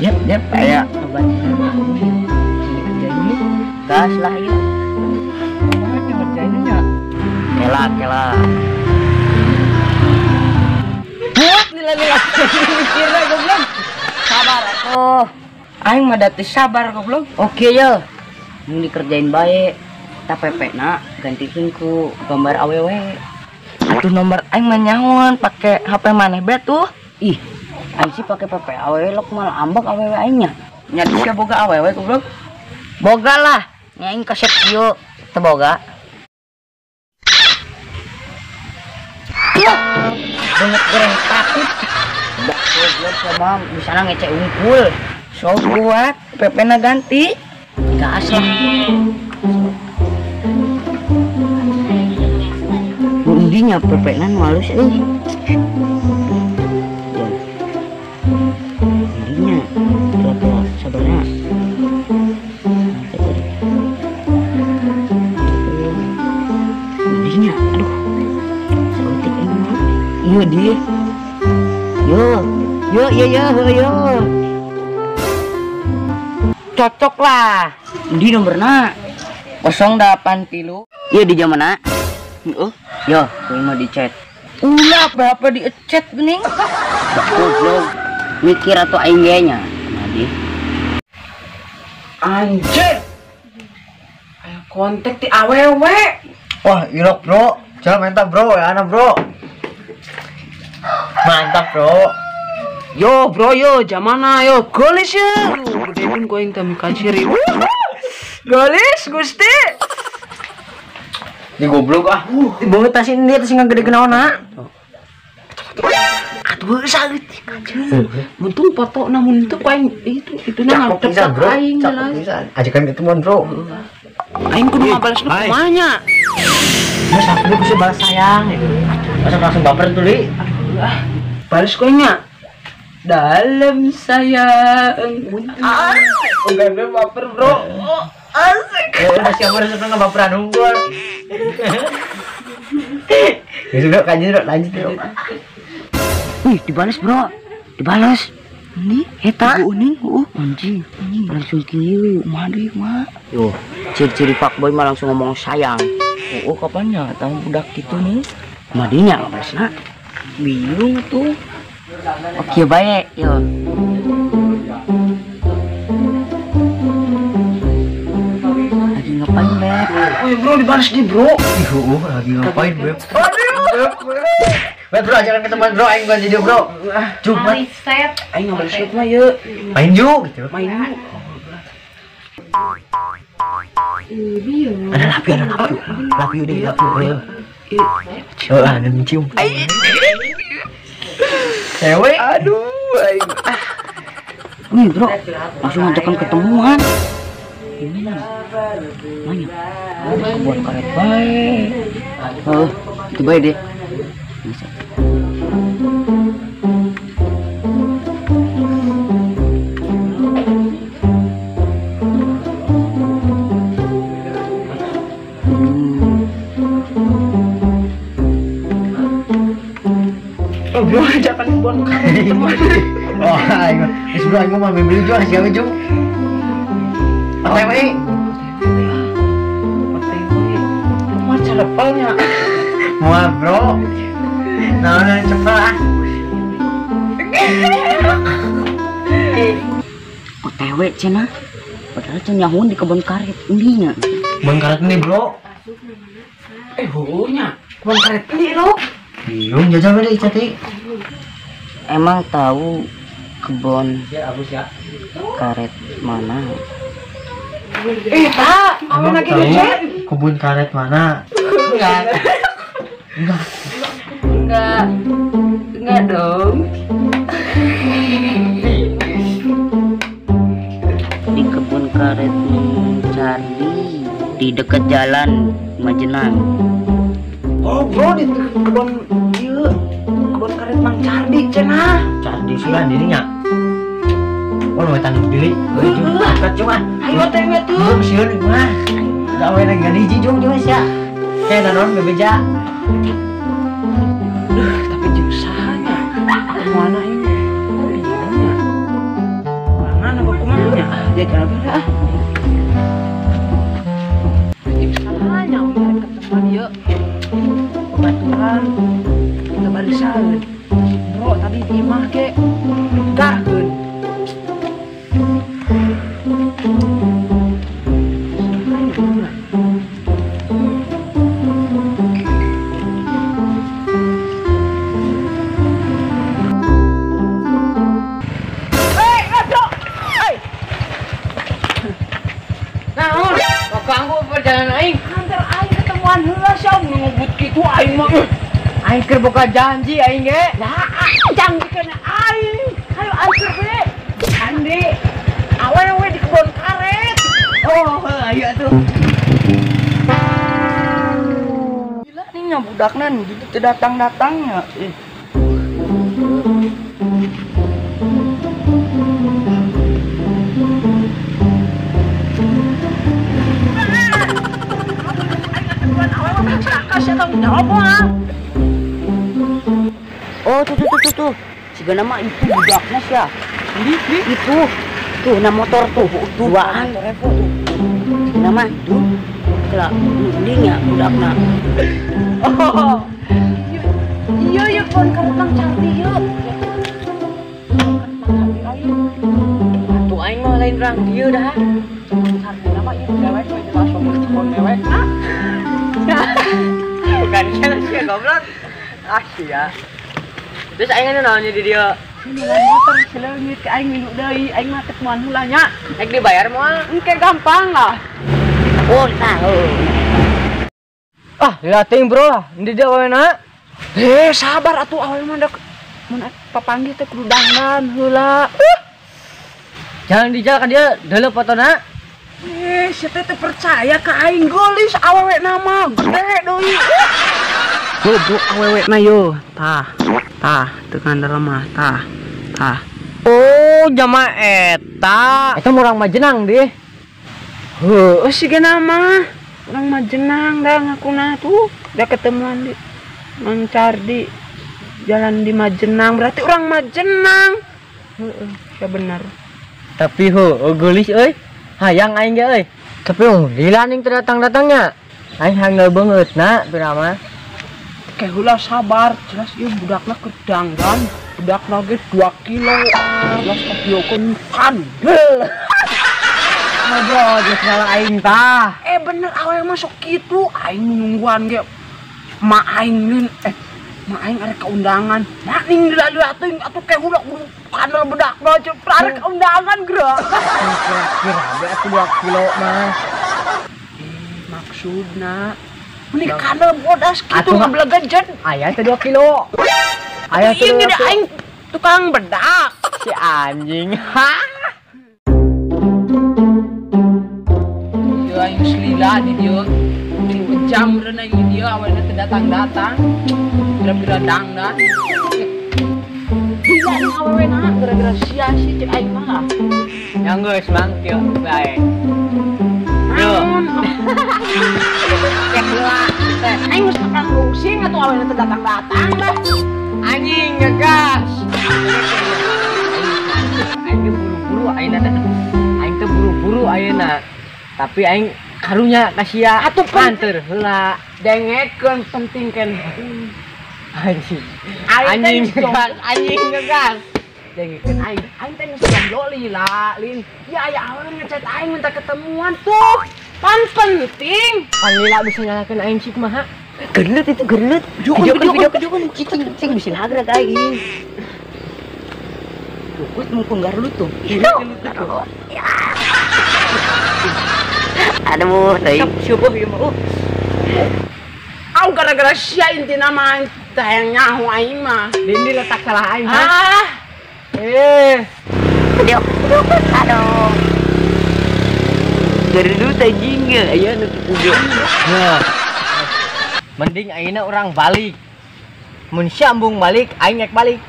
Yep, kayak coba ini gas lah itu. Ini kerjainnya kelak. Buat lila. Kira goblok. Sabar atuh. Aing mah dati sabar goblok. Oke ya. Mun dikerjain bae, ta pepena gantikeun ku gambar awewe. Atuh nomor aing mah nyaon pake HP maneh be tuh. Ih. Aing sih pakai PP awewe lok malah ambak awewe aingnya. Nya dieu boga awewe goblok. Boga lah. Nya aing kasep kieu teu boga. Yah. Banget goreng takut. Dak goblok sama misalnya ngecek unggul. So kuat PP-na ganti. Gas lah. Undinya PP-na halus euy. Sabarnya dinya aduh sautik ini dia yo cocok lah di nomorna 083 iya di jaman yo kuwi mah di chat ulah berapa di chat bening goblok mikir atau aingnya tadi anjir ayo kontak di aww wah ilok bro jangan mantap bro ya anak bro mantap bro yo jamana yo golis ya gede pun gue yang tamik kaciri golis gusti di goblok ah di bawah tasin dia tasin gede kenal nak aduh sakit anjir untung foto namun itu paling itu nang ngecek aing jelas ajakan ketemuan bro aing kudu ngabales lu kumanya masa aku bisa balas sayang gitu masa langsung baper tuh li aduh balas koinnya dalam sayang enggak bener baper bro asik masih amar sebenarnya enggak baperan ungguan ya sudah lanjut bro. Wih, dibalas bro, dibalas. Ini eta uning, anjing. Langsung kieu, mandi mak. Yo, ciri-ciri fuckboy mah langsung ngomong sayang. Kapannya tang budak gitu nih? Madinya ngabasna. Bingung tuh. Oke bae, yo. Lagi ngapain, Beb? Bro dibalas nih, bro. Lagi ngapain, Beb? Aduh. Bro, jangan ketemuan bro, aing bukan video bro. Coba. Aing ngobrol set mah yuk. Main yuk gitu. Main. Ada lapi. Lapi udah, lapi. Coba ada mencium. Cewek. Aduh, aing. Nih, bro. Langsung ngajakan ketemuan. Gimana? Banyak. Buat karet baik. Oh, itu baik deh. Bro ajakan buat teman. Oh, ayo. Wis bro, ayo mau membeli jual siapa jung? Patai. Mau celepelnya. Mau bro. Nah, cepat. OTW cenah. Padahal cenah nyahun di kebun karet indinya. Kebun karet ini, bro. Hunya. Kebun karet ini, lo. Bingung jajal beda icati. Emang tahu kebun karet mana? Pak, kamu lagi ngecek? Kebun karet mana? Enggak dong. Di kebun karet mencari di dekat jalan Majenang. Oh bro di kebun karet Mang Cardi cenah. Cardi sudah dirinya. Oh mau tanduk diri. Cuma ayo tengok tuh. Siun mah. Gawe nang gadi jijung jeung sia. Teh naon bebeja. Tapi jeng usahanya. Mana ini? jadi alhamdulillah. Jadi salah yang mereka teman yuk pematuran kita barisan bro tadi imah ke dahun Aingker boga janji aing ge. Nah, janji kana aing. Hayu aingker we. Andi, awewe di kebun karet. Oh, ayo atuh. Gila nih nya budakna gitu teu datang-datangnya. Oh tuh si nama itu budaknya sih ya itu tuh nama motor tuh duaan si nama itu kelak dindingnya budaknya. Oh iya iya kon kertang cantik yuk tuh aing mah lain rang dia dah cantik nama itu dewek tuh itu langsung kon dewek bukan sih goblok ah ya terus aing anu naonnya di dia motor seleungit ke aing minum deui aing mah teu mual heula nya rek dibayar moal engke gampang lah oh tahu ah liatin bro lah di dia wena eh sabar atuh awe mah dak mun papanggih teh kudu dangdan heula jangan dijalkan dia deuleuh fotona eh si teh teu percaya ka aing golis awewe nama gede deui goblok awewe na yo tah tah tekan lemah tah tah oh jama eta eta urang Majenang deh heuh sigana mah urang Majenang da ngakuna tuh da ketemuan di Mancardi jalan di Majenang berarti urang Majenang heuh ya benar tapi heuh geulis euy hayang aing ge euy tapi lila ning teu datang-datangnya aing hanggeul beungeut na pirama kayak hula sabar jelas iya budaknya kedanggan budak lagi 2 kilo jelas kopiokon kandel ngobrol jelas salah aing tah eh bener awalnya masuk gitu aing nungguan ge ma aing ma aing ada keundangan nah ning lalu atuh kayak hula kandel budak aja ada keundangan gerak kira-kira ada atuh 2 kilo mas maksudna ini kandel bodas gitu ngebelegejen ayah itu 2 kilo ayah itu 2 kilo aing tukang bedak si anjing hah ya aing selila di dia jam renang di dia awalnya terdatang-datang kira-kira dangdan iya ini awalnya nak kira-kira sia-si cek aing malah yang gue selang kio baik ya kelak aing harus makan pusing atau awalnya terdatang-datang dah anjing ngegas aing buru-buru ayeuna aing teh buru-buru ayeuna tapi aing karunya kasia atuh panter heula dengetkeun pentingkeun anjing anjing ngegas dengetkeun aing aing teh geus loli lah lin ya aya awalnya ngechat aing minta ketemuan tuh pan penting panila bisa nyalakan aing sik maha gelut itu gelut jokon cicing bisa nagra aing kuat mau penggar lu tuh aduh aing syubuh ieu mah au gara-gara sia intina mah tayang nyaho aing mah dindi letak salah aing ah eh dia aduh gelut anjing aya nu kudu. Nah. Mending ayeuna urang balik. Mun sambung balik aing rek balik.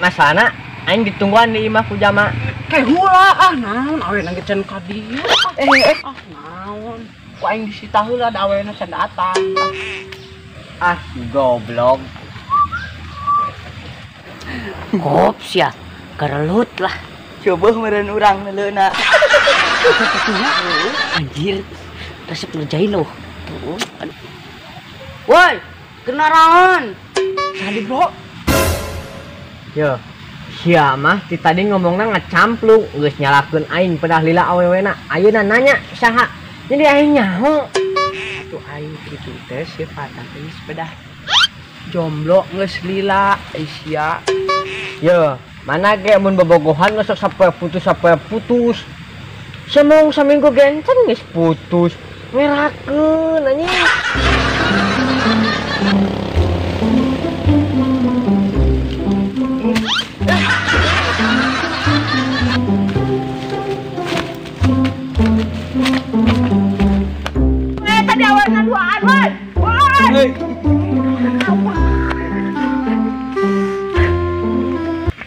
Masalahna aing ditungguan di imah ku jama. Kayak hula ah naon aweuna gecen ka dieu. Ah naon. Ku aing disita heula da aweuna can datang. Ah goblok. Kops ya. Gerelut lah. coba meren orang neleuna. Anjir, resep ngerjain loh. Woi, kenaraon. Tadi bro. Yo, sia mah ti tadi ngomongna ngacamplung, geus nyalakeun aing pedah lila awewena. Ayeuna nanya saha? Jadi aing nyaho. Tuh aing kitu teh sifatna geus pedah jomblo geus lila, sia. Yo, mana ge mun bobogohan geus sapoe putus. Semong saminggu gencen geus putus. Merakeun anjing.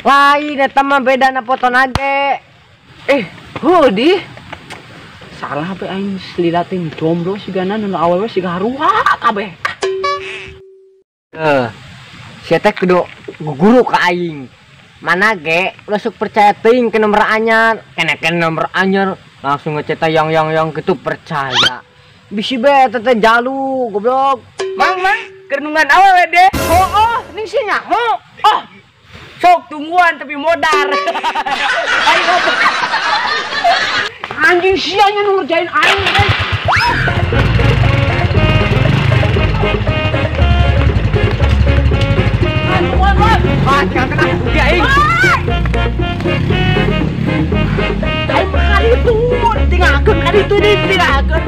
Lain eta mah beda na foto nage. Hudi. Salah be aing selilatin jomblo sigana nu awewe siga harua kabeh. Sia teh kudu guru ka aing. Mana ge leusuk percaya teuing ke nomor anyar, keneken nomor anyar langsung ngeceta yang gitu percaya. Bisi be eta teh jalu goblok. Mang kerenungan awewe deh. Ning si nyaho. Sok tungguan tapi modar. Ayo. Anjing sianya ngerjain aing. Jangan kena dia aing. Aing kali itu tinggalkan kali itu ditinggalkan.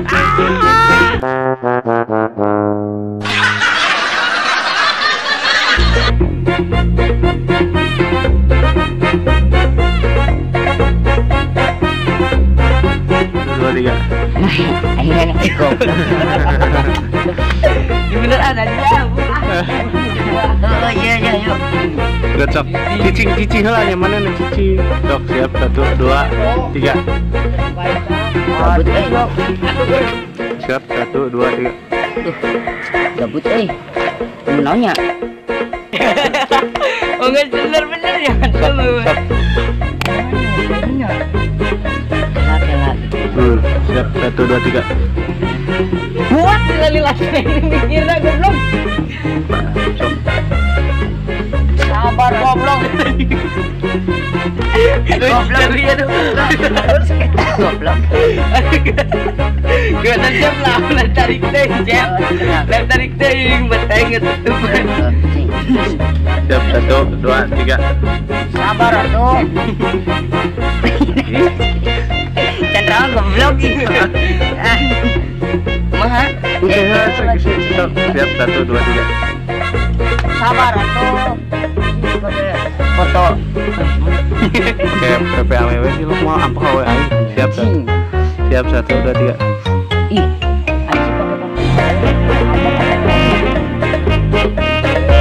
Cici heula nya mana nih cici. Sok siap 1 2 3. Siap 1 2 3. Gabut euy. Mun naonnya? Oh enggak bener ya. Siap 1 2 3. Buat lila mikirna goblok. Sabar goblok. Goblok dia tuh. Harus kita goblok. Gua tajam lah, tarik teh jam. Tarik teh beteng itu. Siap 1 2 3. Sabar atuh. Cendral goblok gitu. Maha. Siap 1 2 3. Sabar atuh. Foto. Kayak PP AWW sih lu mau apa KW aing? Siap. Siap 1 2 3. Ih.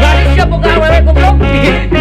Jadi siap buka AWW goblok. Satu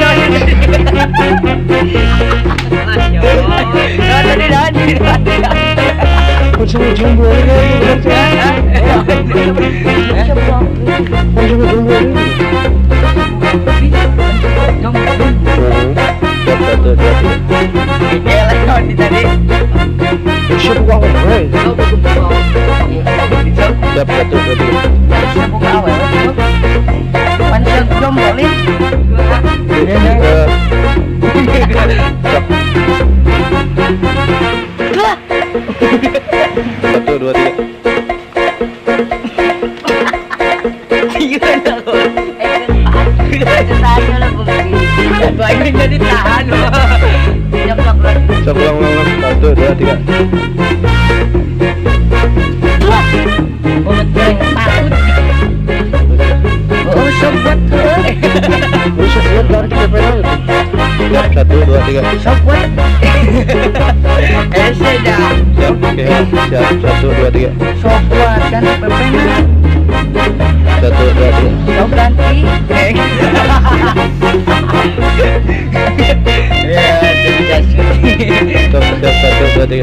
dua tiga.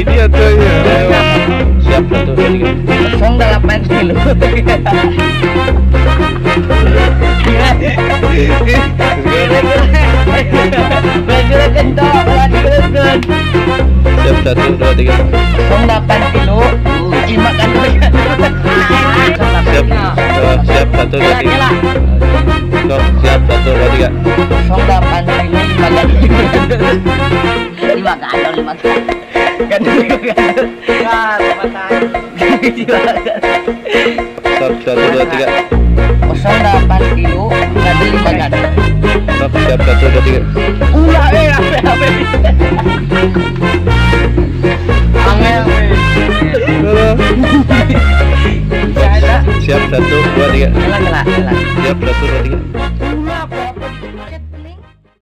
Dia tuh ya. Siap tuh. Song udah 8 kilo. Siap satu, dua, tiga. Song 8 kilo. Dimakan dulu. Siap satu, dua, tiga. Siap satu, dua, tiga. Song 8 kilo dimakan. Dimakan dong, dimakan. Satu, dua, tiga. Kosong 8 kilo. Satu, dua, tiga. Udah, siap, satu, dua, tiga. Siap, satu, dua, tiga.